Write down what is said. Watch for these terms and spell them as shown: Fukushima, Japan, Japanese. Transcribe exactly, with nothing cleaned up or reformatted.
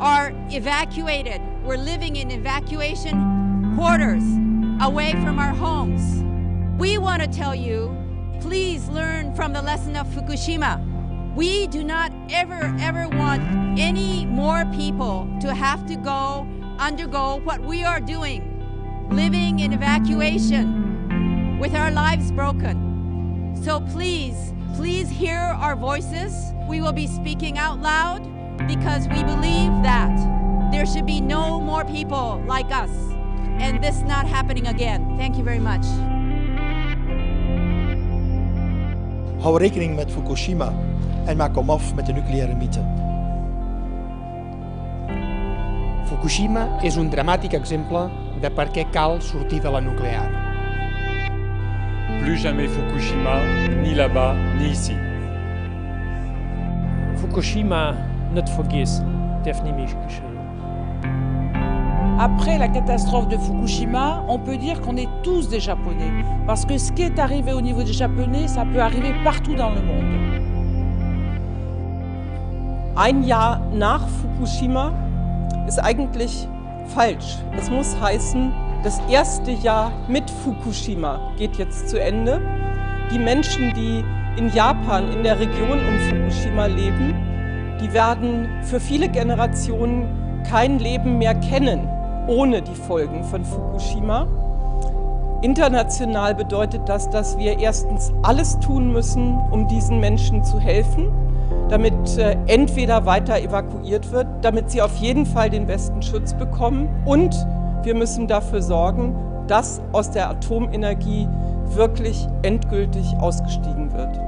are evacuated. We're living in evacuation quarters away from our homes. We want to tell you, please learn from the lesson of Fukushima. We do not ever, ever want any more people to have to go, undergo what we are doing, living in evacuation with our lives broken. So please, please hear our voices. We will be speaking out loud because we believe that there should be no more people like us and this not happening again. Thank you very much. Hou rekening met Fukushima en maak hem af met de nucleaire mythe. Fukushima és un dramàtic exemple de per què cal sortir de la nuclear. Plus jamais Fukushima, ni là-bas, ni ici. Fukushima, nicht vergessen, darf nicht mehr geschehen. Après la catastrophe de Fukushima, on peut dire qu'on est tous des Japonais, parce que ce qui est arrivé au niveau des Japonais, ça peut arriver partout dans le monde. Ein Jahr nach Fukushima ist eigentlich falsch. Es muss heißen, das erste Jahr mit Fukushima geht jetzt zu Ende. Die Menschen, die in Japan, in der Region um Fukushima leben, die werden für viele Generationen kein Leben mehr kennen ohne die Folgen von Fukushima. International bedeutet das, dass wir erstens alles tun müssen, um diesen Menschen zu helfen, damit entweder weiter evakuiert wird, damit sie auf jeden Fall den besten Schutz bekommen, und wir müssen dafür sorgen, dass aus der Atomenergie wirklich endgültig ausgestiegen wird.